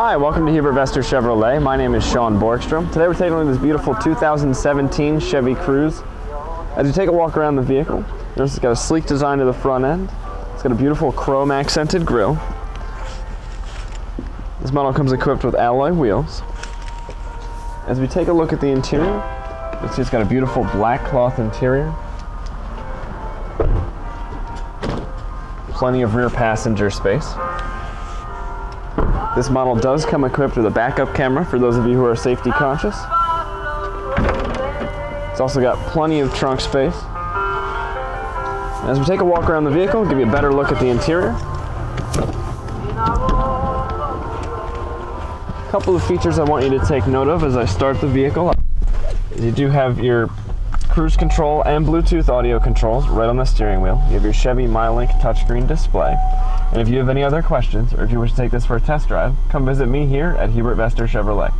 Hi, welcome to Hubert Vester Chevrolet. My name is Sean Borgstrom. Today we're taking a look at this beautiful 2017 Chevy Cruze. As you take a walk around the vehicle, notice it's got a sleek design to the front end. It's got a beautiful chrome accented grille. This model comes equipped with alloy wheels. As we take a look at the interior, you'll see it's got a beautiful black cloth interior. Plenty of rear passenger space. This model does come equipped with a backup camera for those of you who are safety conscious. It's also got plenty of trunk space. As we take a walk around the vehicle, give you a better look at the interior. A couple of features I want you to take note of as I start the vehicle. You do have your cruise control and Bluetooth audio controls right on the steering wheel. You have your Chevy MyLink touchscreen display. And if you have any other questions, or if you wish to take this for a test drive, come visit me here at Hubert Vester Chevrolet.